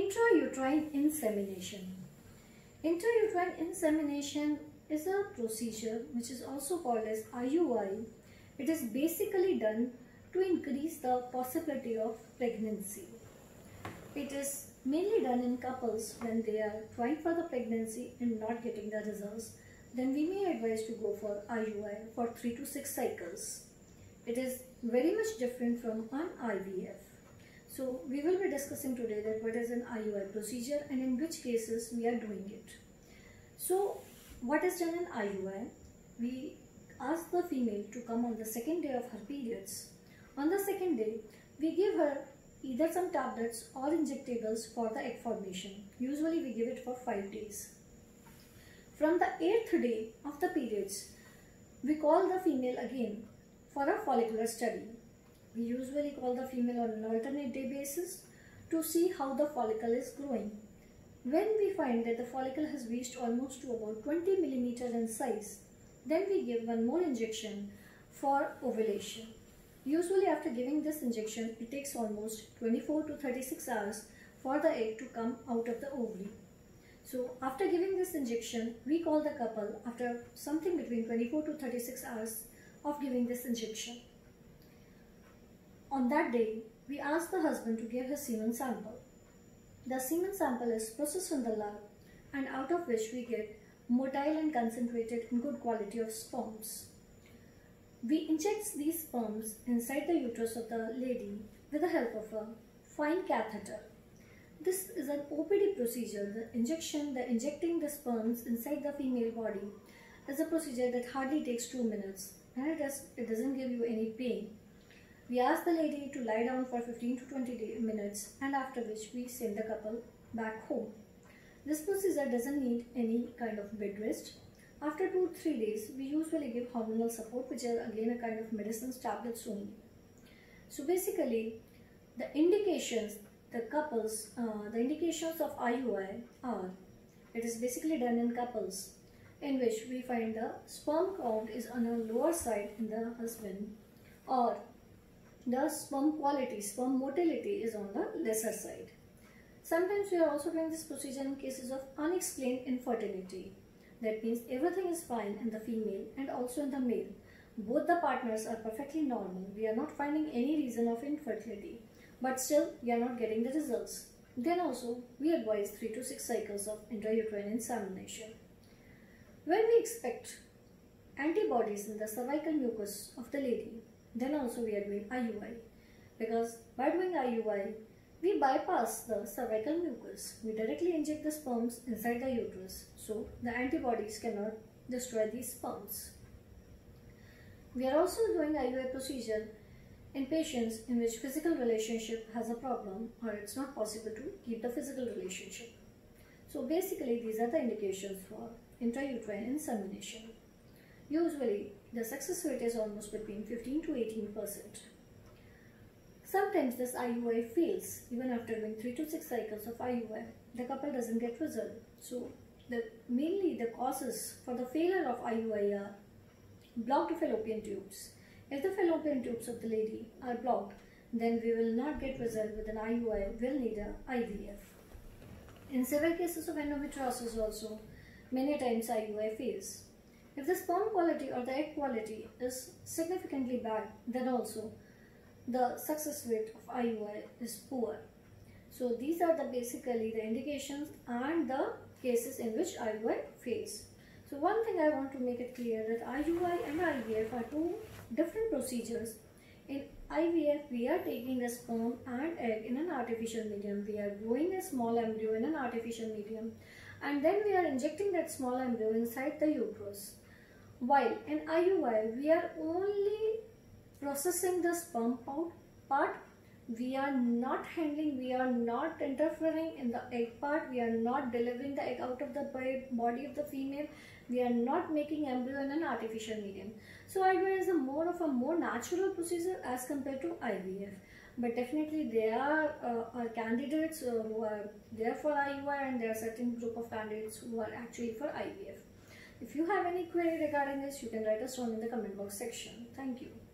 Intrauterine insemination. Intrauterine insemination is a procedure which is also called as IUI. It is basically done to increase the possibility of pregnancy. It is mainly done in couples when they are trying for the pregnancy and not getting the results. Then we may advise to go for IUI for 3 to 6 cycles. It is very much different from an IVF. So we will be discussing today that what is an IUI procedure and in which cases we are doing it. So what is done in IUI? We ask the female to come on the second day of her periods. On the second day, we give her either some tablets or injectables for the egg formation. Usually we give it for 5 days. From the 8th day of the periods, we call the female again for a follicular study. We usually call the female on an alternate day basis to see how the follicle is growing. When we find that the follicle has reached almost to about 20 mm in size, then we give one more injection for ovulation. Usually after giving this injection, it takes almost 24 to 36 hours for the egg to come out of the ovary. So after giving this injection, we call the couple after something between 24 to 36 hours of giving this injection. On that day, we ask the husband to give his semen sample. The semen sample is processed in the lab and out of which we get motile and concentrated and good quality of sperms. We inject these sperms inside the uterus of the lady with the help of a fine catheter. This is an OPD procedure. The injecting the sperms inside the female body is a procedure that hardly takes 2 minutes and it doesn't give you any pain. We ask the lady to lie down for 15 to 20 minutes and after which we send the couple back home. This procedure doesn't need any kind of bed rest. After 2-3 days, we usually give hormonal support, which are again a kind of medicines, tablets only. So basically, the indications of IUI are, it is basically done in couples, in which we find the sperm count is on a lower side in the husband, or the sperm quality, sperm motility is on the lesser side. Sometimes we are also doing this procedure in cases of unexplained infertility. That means everything is fine in the female and also in the male. Both the partners are perfectly normal. We are not finding any reason of infertility. But still, we are not getting the results. Then also, we advise 3 to 6 cycles of intrauterine insemination. When we expect antibodies in the cervical mucus of the lady, then also we are doing IUI. Because by doing IUI, we bypass the cervical mucus. We directly inject the sperms inside the uterus. So the antibodies cannot destroy these sperms. We are also doing IUI procedure in patients in which physical relationship has a problem or it's not possible to keep the physical relationship. So basically these are the indications for intrauterine insemination. Usually the success rate is almost between 15 to 18%. Sometimes this IUI fails. Even after doing 3 to 6 cycles of IUI, the couple doesn't get result. So mainly the causes for the failure of IUI are blocked fallopian tubes. If the fallopian tubes of the lady are blocked, then we will not get result with an IUI, we will need an IVF. In several cases of endometriosis also, many times IUI fails. If the sperm quality or the egg quality is significantly bad, then also the success rate of IUI is poor. So these are basically the indications and the cases in which IUI fails. So one thing I want to make it clear that IUI and IVF are two different procedures. In IVF, we are taking a sperm and egg in an artificial medium. We are growing a small embryo in an artificial medium and then we are injecting that small embryo inside the uterus. While in IUI, we are only processing the sperm part, we are not handling, we are not interfering in the egg part, we are not delivering the egg out of the body of the female, we are not making embryo in an artificial medium. So IUI is more natural procedure as compared to IVF. But definitely there are candidates who are there for IUI and there are certain group of candidates who are actually for IVF. If you have any query regarding this, you can write us down in the comment box section. Thank you.